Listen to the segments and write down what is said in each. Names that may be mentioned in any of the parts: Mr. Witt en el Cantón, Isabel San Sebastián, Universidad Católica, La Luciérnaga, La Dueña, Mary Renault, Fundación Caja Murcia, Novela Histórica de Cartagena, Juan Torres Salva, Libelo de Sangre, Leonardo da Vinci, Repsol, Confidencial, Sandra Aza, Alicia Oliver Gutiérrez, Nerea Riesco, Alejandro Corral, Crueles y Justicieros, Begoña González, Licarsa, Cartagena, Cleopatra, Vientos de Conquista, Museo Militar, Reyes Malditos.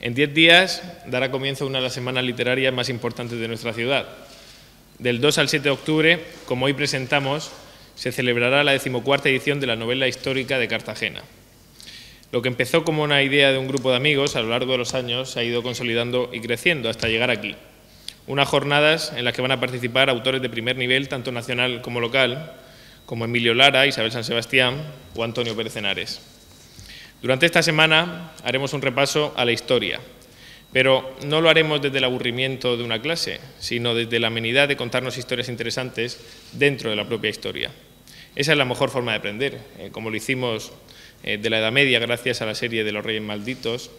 En 10 días dará comienzo una de las semanas literarias más importantes de nuestra ciudad. Del 2 al 7 de octubre, como hoy presentamos, se celebrará la 14ª edición de la Novela Histórica de Cartagena. Lo que empezó como una idea de un grupo de amigos, a lo largo de los años se ha ido consolidando y creciendo hasta llegar aquí. Unas jornadas en las que van a participar autores de primer nivel, tanto nacional como local, como Emilio Lara, Isabel San Sebastián o Antonio Pérez Henares. Durante esta semana haremos un repaso a la historia, pero no lo haremos desde el aburrimiento de una clase, sino desde la amenidad de contarnos historias interesantes dentro de la propia historia. Esa es la mejor forma de aprender, como lo hicimos de la Edad Media gracias a la serie de los Reyes Malditos,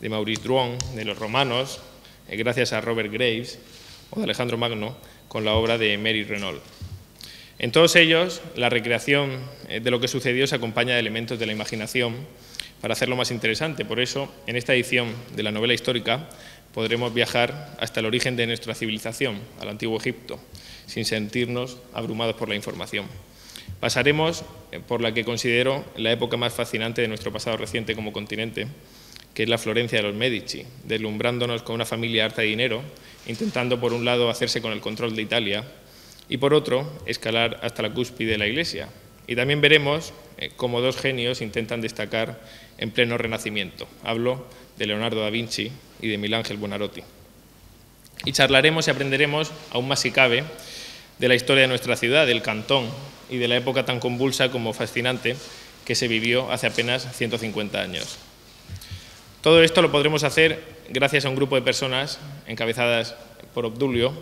de Maurice Drouin, de los romanos, gracias a Robert Graves o de Alejandro Magno, con la obra de Mary Renault. En todos ellos, la recreación de lo que sucedió se acompaña de elementos de la imaginación para hacerlo más interesante. Por eso, en esta edición de la novela histórica, podremos viajar hasta el origen de nuestra civilización, al antiguo Egipto, sin sentirnos abrumados por la información. Pasaremos por la que considero la época más fascinante de nuestro pasado reciente como continente, que es la Florencia de los Médici, deslumbrándonos con una familia harta de dinero, intentando por un lado hacerse con el control de Italia y por otro escalar hasta la cúspide de la Iglesia. Y también veremos cómo dos genios intentan destacar en pleno Renacimiento. Hablo de Leonardo da Vinci y de Miguel Ángel Buonarroti. Y charlaremos y aprenderemos, aún más si cabe, de la historia de nuestra ciudad, del Cantón y de la época tan convulsa como fascinante que se vivió hace apenas 150 años. Todo esto lo podremos hacer gracias a un grupo de personas encabezadas por Odilo,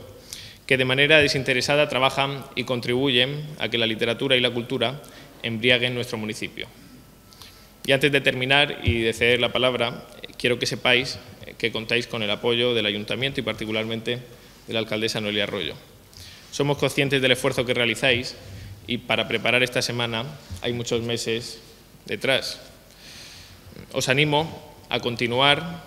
que de manera desinteresada trabajan y contribuyen a que la literatura y la cultura embriaguen nuestro municipio. Y antes de terminar y de ceder la palabra, quiero que sepáis que contáis con el apoyo del Ayuntamiento y particularmente de la alcaldesa Noelia Arroyo. Somos conscientes del esfuerzo que realizáis y para preparar esta semana hay muchos meses detrás. Os animo a continuar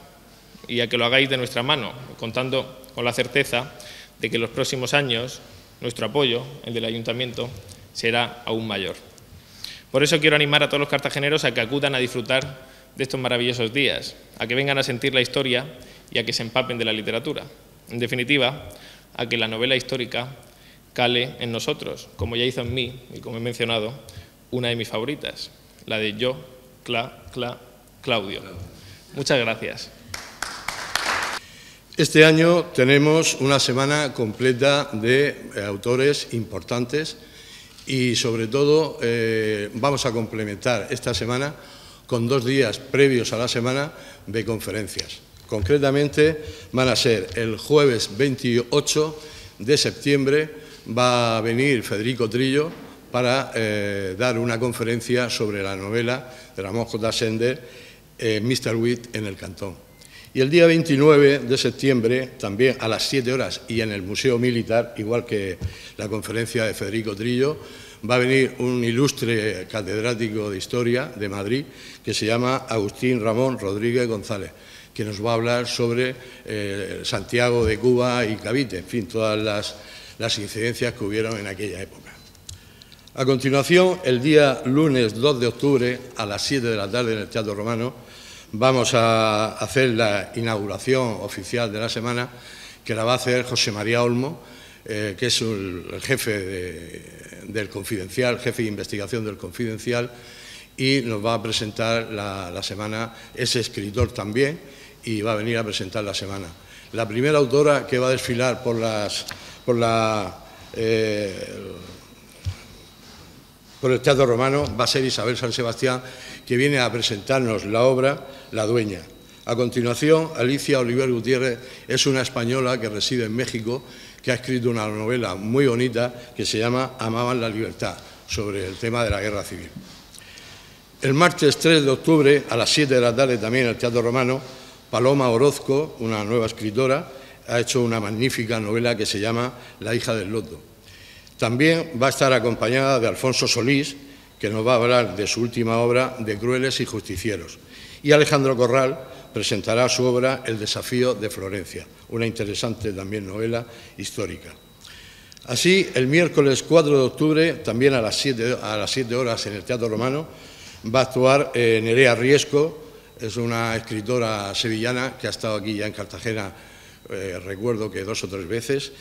y a que lo hagáis de nuestra mano, contando con la certeza de que en los próximos años nuestro apoyo, el del Ayuntamiento, será aún mayor. Por eso quiero animar a todos los cartageneros a que acudan a disfrutar de estos maravillosos días, a que vengan a sentir la historia y a que se empapen de la literatura. En definitiva, a que la novela histórica cale en nosotros, como ya hizo en mí, y como he mencionado, una de mis favoritas, la de Yo, Claudio. Muchas gracias. Este año tenemos una semana completa de autores importantes y sobre todo vamos a complementar esta semana con 2 días previos a la semana de conferencias. Concretamente van a ser el jueves 28 de septiembre va a venir Federico Trillo para dar una conferencia sobre la novela de Ramón J. Sender, Mr. Witt en el Cantón. Y el día 29 de septiembre, también a las 7 horas y en el Museo Militar, igual que la conferencia de Federico Trillo, va a venir un ilustre catedrático de Historia de Madrid que se llama Agustín Ramón Rodríguez González, que nos va a hablar sobre Santiago de Cuba y Cavite, en fin, todas las incidencias que hubieron en aquella época. A continuación, el día lunes 2 de octubre, a las 7 de la tarde en el Teatro Romano, vamos a hacer la inauguración oficial de la semana, que la va a hacer José María Olmo, que es el jefe del Confidencial, jefe de investigación del Confidencial, y nos va a presentar la semana, es escritor también, y va a venir a presentar la semana. La primera autora que va a desfilar por el Teatro Romano va a ser Isabel San Sebastián, que viene a presentarnos la obra La Dueña. A continuación, Alicia Oliver Gutiérrez es una española que reside en México, que ha escrito una novela muy bonita que se llama Amaban la libertad, sobre el tema de la guerra civil. El martes 3 de octubre, a las 7 de la tarde, también en el Teatro Romano, Paloma Orozco, una nueva escritora, ha hecho una magnífica novela que se llama La hija del loto. También va a estar acompañada de Alfonso Solís, que nos va a hablar de su última obra, de Crueles y Justicieros. Y Alejandro Corral presentará su obra El desafío de Florencia, una interesante también novela histórica. Así, el miércoles 4 de octubre, también a las 7 horas en el Teatro Romano, va a actuar Nerea Riesco, es una escritora sevillana que ha estado aquí ya en Cartagena, recuerdo que 2 o 3 veces,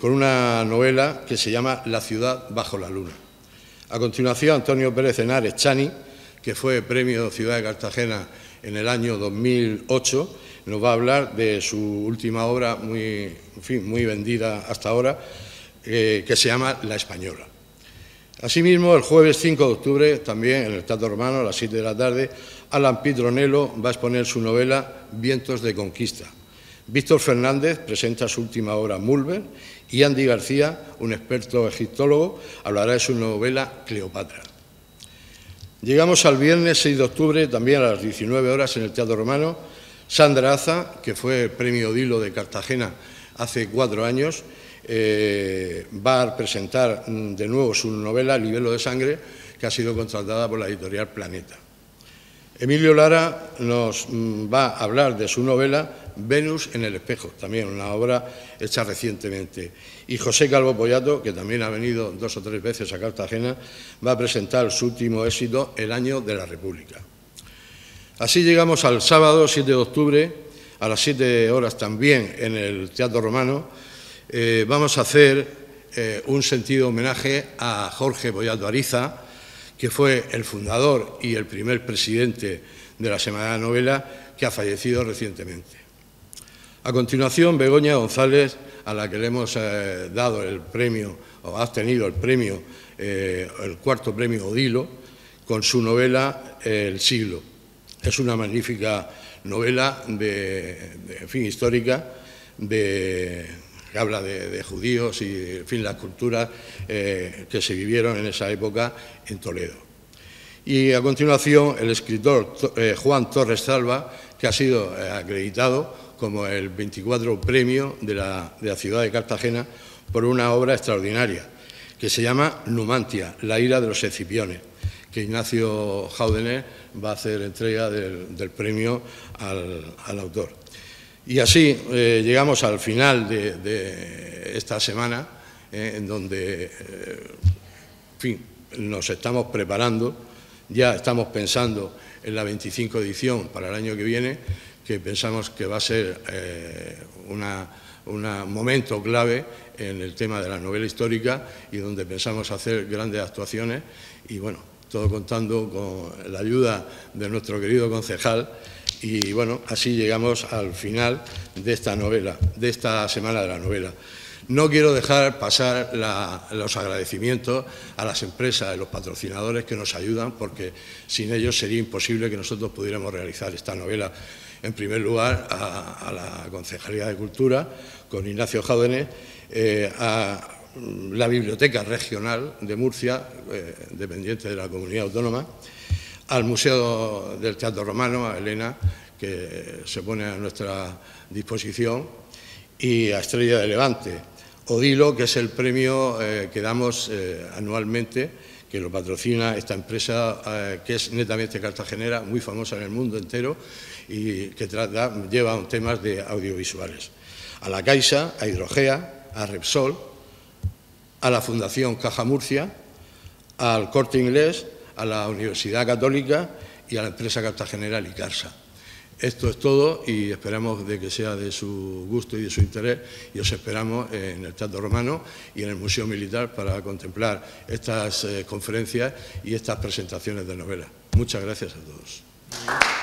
con una novela que se llama La ciudad bajo la luna. A continuación, Antonio Pérez Henares Chani, que fue premio Ciudad de Cartagena en el año 2008, nos va a hablar de su última obra, muy vendida hasta ahora, que se llama La Española. Asimismo, el jueves 5 de octubre, también en el Teatro Romano, a las 7 de la tarde, Alan Pitronello va a exponer su novela Vientos de Conquista. Víctor Fernández presenta su última obra, Mulver, y Andy García, un experto egiptólogo, hablará de su novela Cleopatra. Llegamos al viernes 6 de octubre, también a las 19 horas en el Teatro Romano. Sandra Aza, que fue premio Odilo de Cartagena hace 4 años, va a presentar de nuevo su novela Libelo de Sangre, que ha sido contratada por la editorial Planeta. Emilio Lara nos va a hablar de su novela Venus en el espejo, también una obra hecha recientemente. Y José Calvo Poyato, que también ha venido 2 o 3 veces a Cartagena, va a presentar su último éxito, El año de la República. Así llegamos al sábado 7 de octubre, a las 7 horas también en el Teatro Romano. Vamos a hacer un sentido homenaje a Jorge Poyato Ariza, que fue el fundador y el primer presidente de la Semana de la Novela, que ha fallecido recientemente. A continuación, Begoña González, a la que le hemos dado el premio, o ha obtenido el premio, el 4º premio Odilo, con su novela El siglo. Es una magnífica novela histórica, que habla de judíos y, en fin, las culturas que se vivieron en esa época en Toledo. Y a continuación, el escritor Juan Torres Salva, que ha sido acreditado como el 24º premio de la ciudad de Cartagena por una obra extraordinaria, que se llama Numantia, la ira de los Escipiones, que Ignacio Jáudenes va a hacer entrega del premio al autor. Y así llegamos al final de esta semana, en donde en fin, nos estamos preparando, ya estamos pensando en la 25ª edición para el año que viene, que pensamos que va a ser un momento clave en el tema de la novela histórica y donde pensamos hacer grandes actuaciones y, bueno, todo contando con la ayuda de nuestro querido concejal. Y bueno, así llegamos al final de esta novela, de esta semana de la novela. No quiero dejar pasar los agradecimientos a las empresas, a los patrocinadores que nos ayudan, porque sin ellos sería imposible que nosotros pudiéramos realizar esta novela. En primer lugar, a la Concejalía de Cultura, con Ignacio Jáudenes, a la Biblioteca Regional de Murcia, dependiente de la Comunidad Autónoma, al Museo del Teatro Romano, a Elena, que se pone a nuestra disposición, y a Estrella de Levante. Odilo, que es el premio que damos anualmente, que lo patrocina esta empresa que es netamente cartagenera, muy famosa en el mundo entero y que lleva temas de audiovisuales. A la Caixa, a Hidrogea, a Repsol, a la Fundación Caja Murcia, al Corte Inglés, a la Universidad Católica y a la empresa cartagenera Licarsa. Esto es todo y esperamos de que sea de su gusto y de su interés y os esperamos en el Teatro Romano y en el Museo Militar para contemplar estas conferencias y estas presentaciones de novelas. Muchas gracias a todos.